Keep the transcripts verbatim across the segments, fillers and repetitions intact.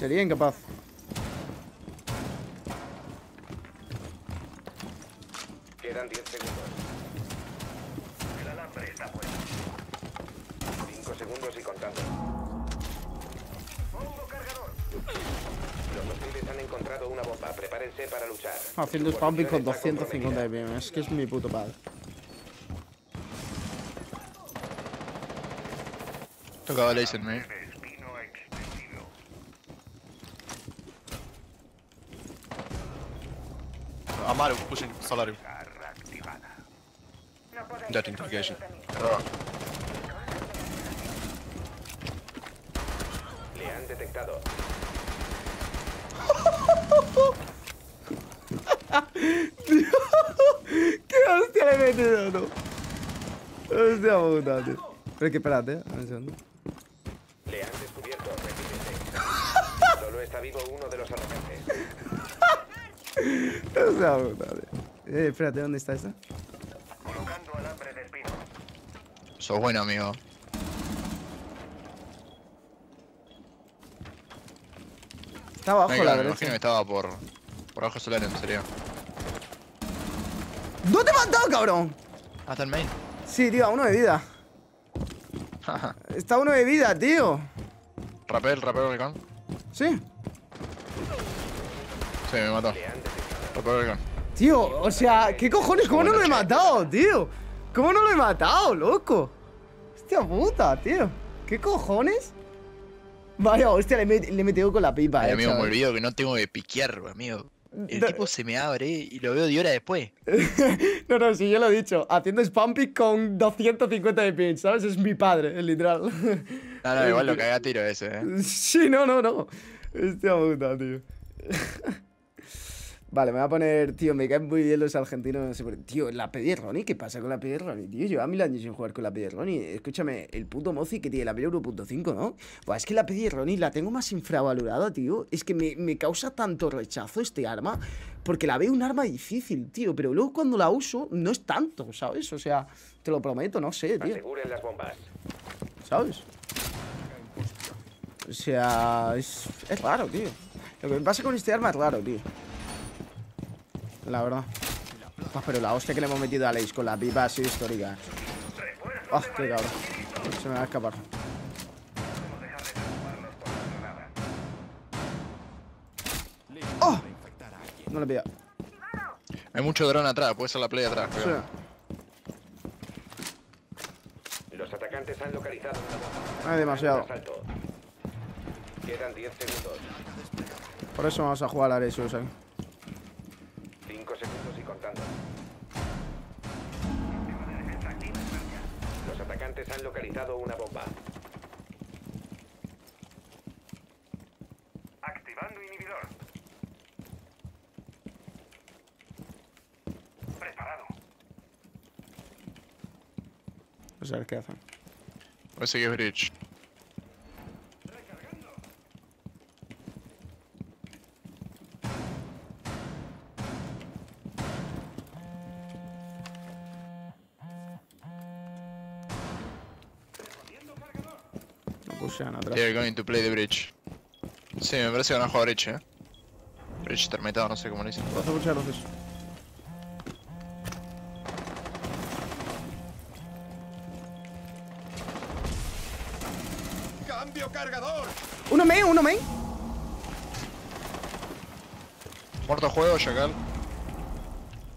Sería incapaz. Quedan diez segundos. El alambre está fuera. cinco segundos y contando. Pongo cargador. Los hostiles han encontrado una bomba. Prepárense para luchar. Haciendo spam con doscientos cincuenta B P M. Es que es mi puto padre. Tocaba el Acerman. Amaru pushing solarium. That implication. Le han detectado. Dios, qué hostia le he metido, no. Hostia puta, tío. Pero es que espérate, a ver si ando. Le han descubierto, repítete. Solo está vivo uno de los atacantes. Hostia puta, tío. Eh, espérate, ¿dónde está esta? Colocando alambre de espino. Eso es bueno, amigo. Está abajo, venga, la verdad. Me imagino que estaba por, por abajo solar, en serio. ¿Dónde te he matado, cabrón? Hasta el main. Sí, tío, a uno de vida. Está a uno de vida, tío. Rapel, rapel volcán. Sí. Sí, me mató. Rapel volcán. Tío, o sea, ¿qué cojones? ¿Cómo no lo he matado, tío? ¿Cómo no lo he matado, loco? Hostia puta, tío. ¿Qué cojones? Vaya, hostia, le he me, metido con la pipa. Ay, eh, amigo, ¿sabes? Me olvido que no tengo que piquear, amigo. El no. tipo se me abre y lo veo de hora después. No, no, sí, yo lo he dicho. Haciendo spam pick con doscientos cincuenta de ping, ¿sabes? Es mi padre, es literal. No, no, igual lo cagué a tiro ese, ¿eh? Sí, no, no, no. Hostia puta, tío. Vale, me voy a poner... Tío, me caen muy bien los argentinos, no sé por qué. Tío, la P diez Roni, ¿qué pasa con la P diez Roni? Tío, lleva mil años sin jugar con la P diez Roni. Escúchame, el puto Mozzie que tiene la P uno punto cinco, ¿no? Pues es que la P diez Roni la tengo más infravalorada, tío. Es que me, me causa tanto rechazo este arma, porque la veo un arma difícil, tío. Pero luego cuando la uso, no es tanto, ¿sabes? O sea, te lo prometo, no sé, tío. Aseguren las bombas. ¿Sabes? O sea, es, es raro, tío. Lo que me pasa con este arma es raro, tío. La verdad. Ah, pero la hostia que le hemos metido a Leis con la pipa ha sido histórica. Ah, qué cabrón. Se me va a escapar. ¡Oh! No le he pillado. Hay mucho dron atrás, puede ser la play atrás. Sí. Los atacantes han localizado una bomba. Hay demasiado. Quedan diez segundos. Por eso vamos a jugar a Ares Usain. cinco segundos y contando. Los atacantes han localizado una bomba. Activando inhibidor. Preparado. Vamos a ver qué hacen. Voy a seguir Bleach. They're going to play the bridge. Sí, me parece que van a jugar bridge, eh. Bridge terminado, no sé cómo lo dicen. Vas a escuchar los dos. ¡Cambio cargador! Uno main, uno main. Muerto juego, Shakal.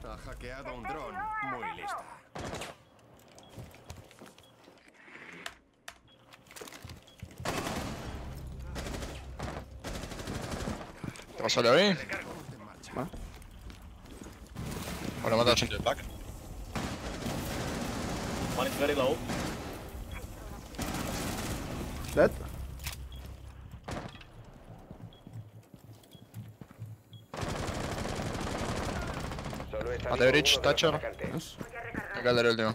Ha hackeado un dron. Muy listo. ¿Pasó la B? Bueno. Ahora mata ochenta el pack. One is very low. Dead. Mate bridge, Thatcher. Acá el último.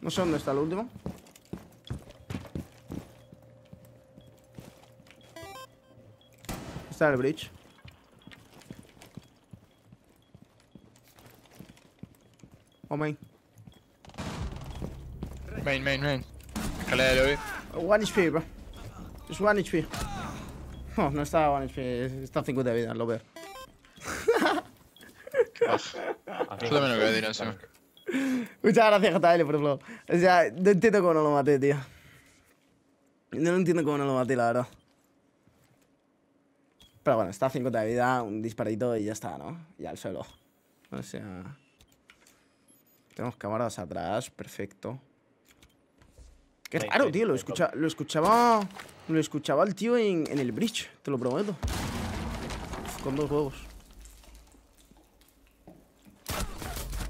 No sé dónde está el último. Está el bridge. O main. Main, main, main. Escalera de lobby. One H P, bro. Es one H P. No, no está one H P. Está cincuenta de vida, lo veo. Eso también lo que dirán, sí. Muchas gracias, J L, por el flow. O sea, no entiendo cómo no lo maté, tío. No lo entiendo cómo no lo maté, la verdad. Pero bueno, está a cincuenta de vida, un disparadito y ya está, ¿no? Y al suelo. O sea... Tenemos cámaras atrás, perfecto. Qué raro, tío, lo, escucha, lo escuchaba... Lo escuchaba el tío en, en el bridge, te lo prometo. Con dos huevos.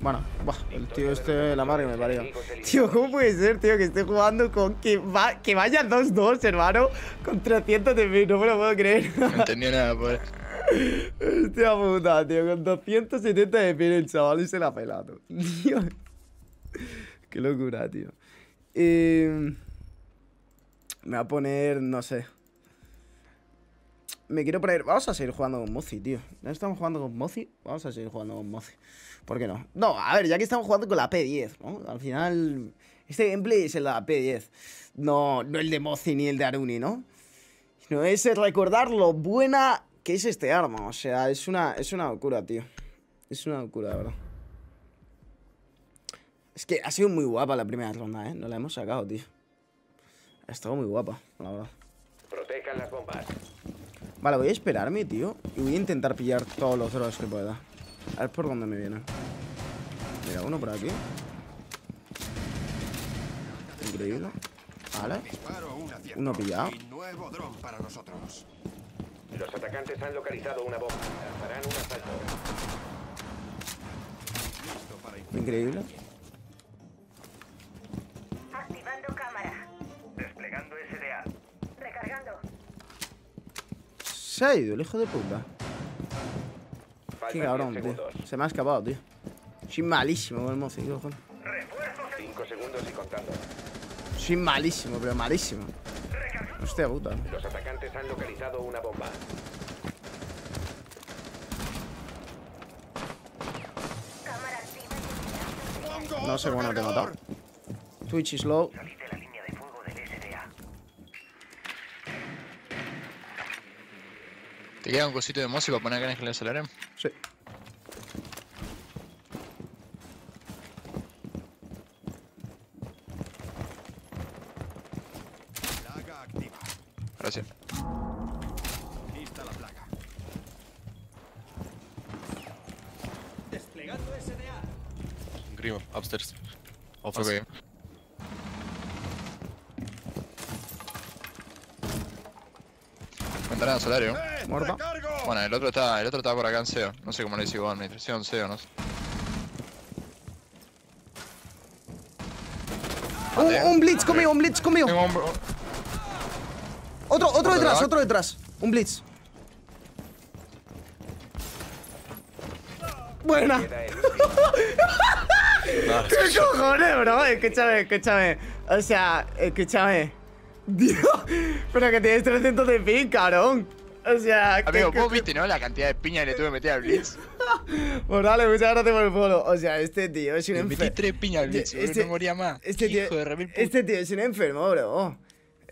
Bueno, bah, el tío este, la madre que me parió. Tío, ¿cómo puede ser, tío, que esté jugando con que, va, que vaya dos dos, hermano? Con trescientos de mí, no me lo puedo creer. No entendí nada, pues. Hostia puta, tío, con doscientos setenta de pie el chaval y se la pela, tío. Dios. Qué locura, tío. Eh, me va a poner, no sé. Me quiero poner... Vamos a seguir jugando con Mozzie, tío. ¿No estamos jugando con Mozzie? Vamos a seguir jugando con Mozzie. ¿Por qué no? No, a ver, ya que estamos jugando con la P diez, ¿no? Al final... Este gameplay es el de la P diez. No, no el de Mozzie ni el de Aruni, ¿no? No es recordar lo buena que es este arma. O sea, es una, es una locura, tío. Es una locura, la verdad. Es que ha sido muy guapa la primera ronda, ¿eh? No la hemos sacado, tío. Ha estado muy guapa, la verdad. Protejan las bombas. Vale, voy a esperarme, tío. Y voy a intentar pillar todos los drones que pueda. A ver por dónde me viene. Mira, uno por aquí. Increíble. Vale. Uno pillado. Los atacantes han localizado una bomba. Harán un asalto. Increíble. Activando cámara. Desplegando S D A. Recargando. Se ha ido el hijo de puta. Qué cabrón, tío. Se me ha escapado, tío. Soy malísimo con el Mozzie, tío. Cinco segundos y contando. Soy malísimo, pero malísimo. Hostia puta. Los atacantes han localizado una bomba. No sé cómo no te he matado. Twitch is low. ¿Te queda un cosito de Mozzie para poner acá en el solarium? Sí. Plaga activa. Gracias. Lista la plaga. Desplegando S D A. Grimo, upstairs. Off away. Ventana de solarium. Muerto. Bueno, el otro está, el otro está por acá en S E O. No sé cómo le hice igual, administración, S E O, no sé. Oh, un Blitz conmigo, un Blitz conmigo. Un... Otro, otro detrás, otro detrás. Un Blitz. Buena. ¿Qué cojones, bro? Escúchame, escúchame. O sea, escúchame. Dios, pero que tienes trescientos de ping, cabrón. O sea, amigo, que, vos que, viste, ¿no? La cantidad de piñas que le tuve que meter a Blitz. Pues dale, muchas gracias por el follow. O sea, este tío es un enfermo. Metí tres piñas a Blitz, este, este, no moría más. Este tío, hijo de remil puta. Este tío es un enfermo, bro.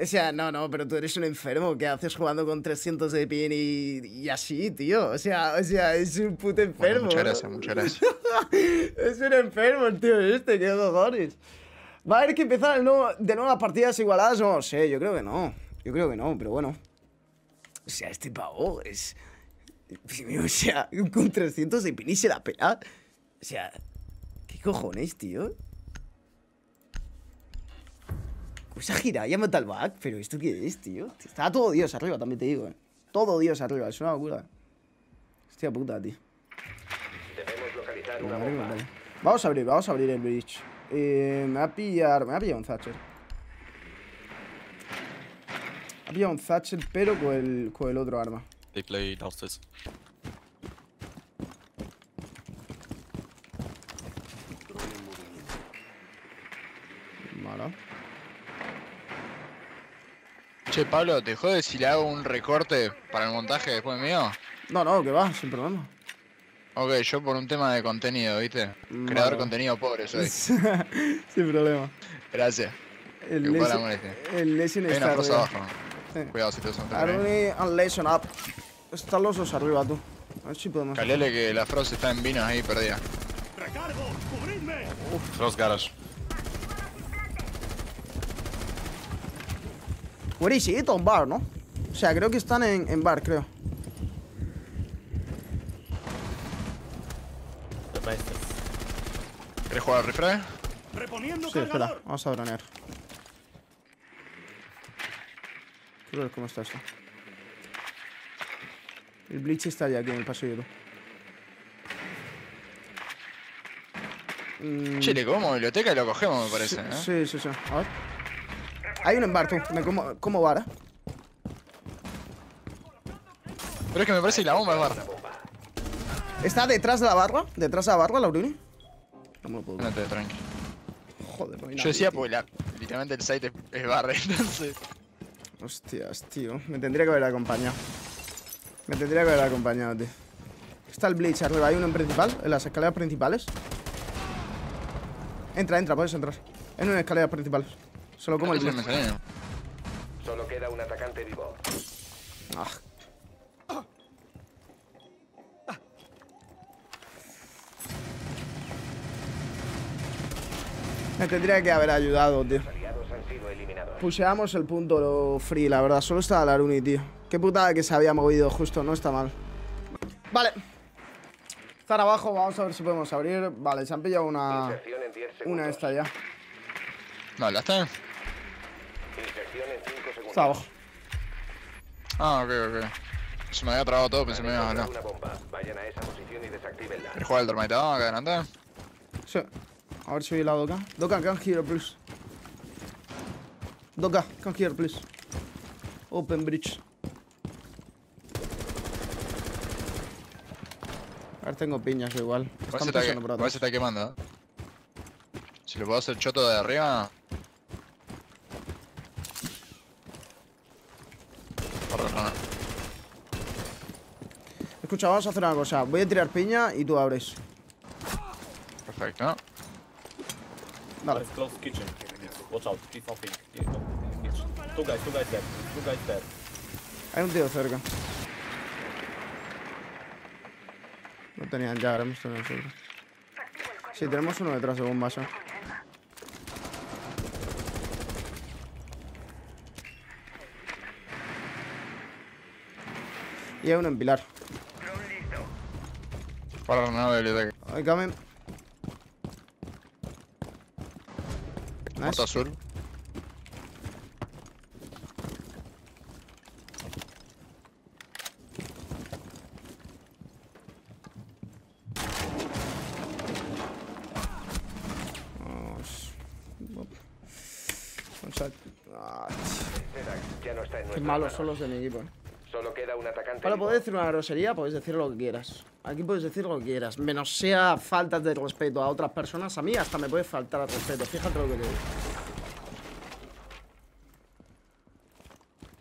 O sea, no, no, pero tú eres un enfermo. ¿Qué haces jugando con trescientos de ping y, y así, tío? O sea, o sea, es un puto enfermo. Bueno, muchas gracias, muchas gracias. Es un enfermo el tío este, qué cojones. ¿Va a haber que empezar el nuevo, de nuevo las partidas igualadas? No lo sé, yo creo que no. Yo creo que no, pero bueno. O sea, este pavo es... O sea, con trescientos de pin y se la pela. O sea, ¿qué cojones, tío? Usa gira, ya mata al back, pero ¿esto qué es, tío? Estaba todo Dios arriba, también te digo, eh. Todo Dios arriba, es una locura. Hostia puta, tío. Debemos localizar una bomba. Vale. Vamos a abrir, vamos a abrir el bridge. Eh, me va a pillar... Me va a pillar un Thatcher. Me va a pillar un Thatcher, pero con el, con el otro arma. They play downstairs. Vale. Che, Pablo, ¿te jodes si le hago un recorte para el montaje después mío? No, no, que va, sin problema. Ok, yo por un tema de contenido, ¿viste? Bueno. Creador de contenido pobre soy. Sin problema. Gracias. El Legend está arriba. Cosa abajo. Sí. Cuidado si te son tres. Aruni, Legend up. Están los dos arriba, tú. A ver si podemos. Calele que la Frost está en vinos ahí perdida. Recargo, cubridme. Uf. Frost garage. Where is it? On bar, ¿no? O sea, creo que están en, en bar, creo. ¿Querés jugar al refrae? Sí, espera, vamos a bronear. Quiero ver cómo está esto. El Bleach está ya aquí en el pasillo. Mm. Che, le comemos biblioteca y lo cogemos, me parece. Sí, ¿eh? sí, sí, sí. A ver. Hay uno en bar, tú. Me como, como bar, ¿eh? Pero es que me parece que la bomba es barra. Está detrás de la barra, detrás de la barra, la Aruni. No me lo puedo ver. No te tranqui. Joder, no hay nadie. Yo decía, pues, la, literalmente el site es barra, entonces. Hostias, tío. Me tendría que haber acompañado. Me tendría que haber acompañado, tío. Está el Bleach arriba, hay uno en principal, en las escaleras principales. Entra, entra, puedes entrar. En una escalera principal. Solo como el Bleach. Solo queda un atacante vivo. Ah. Me tendría que haber ayudado, tío. Pusheamos el punto free, la verdad. Solo estaba la Aruni, tío. Qué putada que se había movido justo. No está mal. Vale. Estar abajo. Vamos a ver si podemos abrir. Vale, se han pillado una... Una esta ya. No, la está. Está abajo. Ah, ok, ok. Se me había trabado todo, pensé que me iba a ganar. ¿Quieres jugar el dormitado acá adelante? Sí. A ver si voy a la Dokkan. Dokkan, come here, please. Dokkan, come here, please. Open bridge. A ver, tengo piñas igual. Están pasando por atrás. A ver si está quemando. Si lo puedo hacer choto de arriba. Por razón. Escucha, vamos a hacer una cosa. Voy a tirar piña y tú abres. Perfecto. Dale. Close kitchen. Watch out. Keep something. Two guys, two guys there. Two guys there. Hay un tío cerca. No tenían ya, ahora hemos tenido cerca. Sí, tenemos uno detrás de bomba ya. Y hay uno en pilar. Para nada de biblioteca. Ay, Kamen. Nice. Azul. Qué malos son los de mi equipo, ¿eh? Solo queda un atacante. Ahora podéis decir una grosería, podéis decir lo que quieras. Aquí podéis decir lo que quieras. Menos sea faltas de respeto a otras personas. A mí hasta me puede faltar al respeto. Fíjate lo que te digo.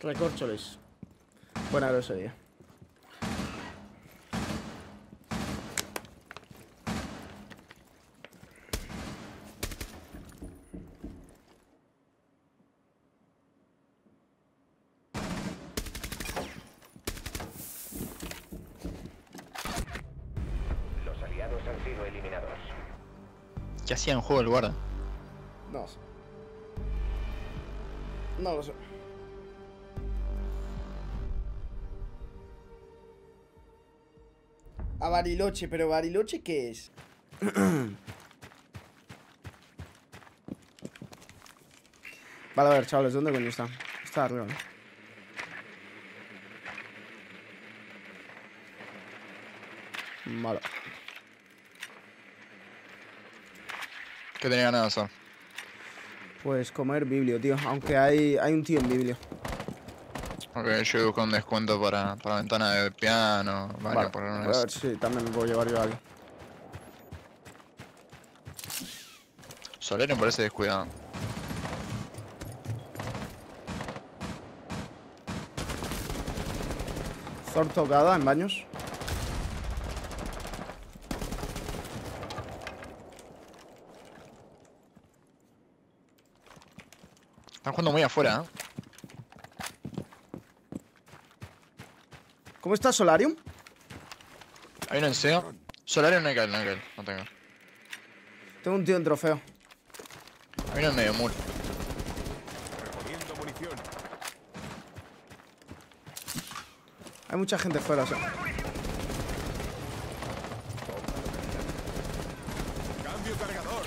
Recorcholes. Buena grosería. ¿Qué hacía en juego el guarda? No lo sé. No lo sé. A Bariloche, pero ¿Bariloche qué es? Vale, a ver, chavales, ¿dónde coño está? Está arriba, ¿no? Vale. ¿Qué tenía ganas de hacer? Pues comer biblio, tío. Aunque hay, hay un tío en biblio. Ok, yo busco un descuento para, para la ventana de piano. Vale, vale, por una a ver si sí, también me puedo llevar yo algo. Solarium parece descuidado. Thor tocada en baños. Están jugando muy afuera, ¿eh? ¿Cómo está Solarium? Hay uno en C E O. Solarium no hay que no hay que no tengo. Tengo un tío en trofeo. Hay uno en medio muro. Hay mucha gente fuera, o sea.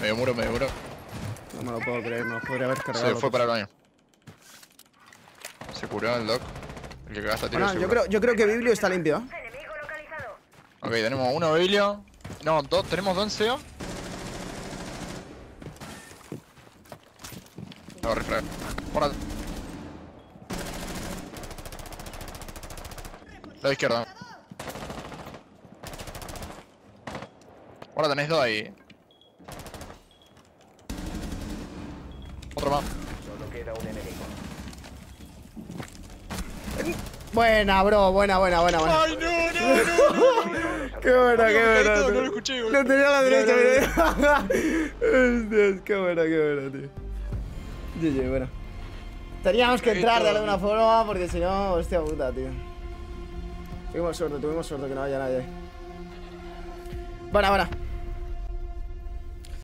Medio muro, medio muro. No me lo puedo creer, me lo podría haber cargado. Se fue para el baño. Se curó el Doc. El que gasta tiro. Ah, yo, creo, yo creo que Biblio está limpio, ¿eh? Ok, tenemos uno Biblio. No, dos, tenemos dos en C E O. No, Refrae. Por la izquierda. Ahora tenéis dos ahí. Otro más. Solo queda un enemigo. Buena, bro, buena, buena, buena, buena. Ay, no, no, no. Qué buena, qué buena. No lo escuché, boludo. Lo tenía a la derecha, Dios, qué buena, qué buena, tío. G G, bueno. Teníamos que entrar de alguna forma porque si no, hostia puta, tío. Tuvimos suerte, tuvimos suerte que no haya nadie. Bueno, bueno.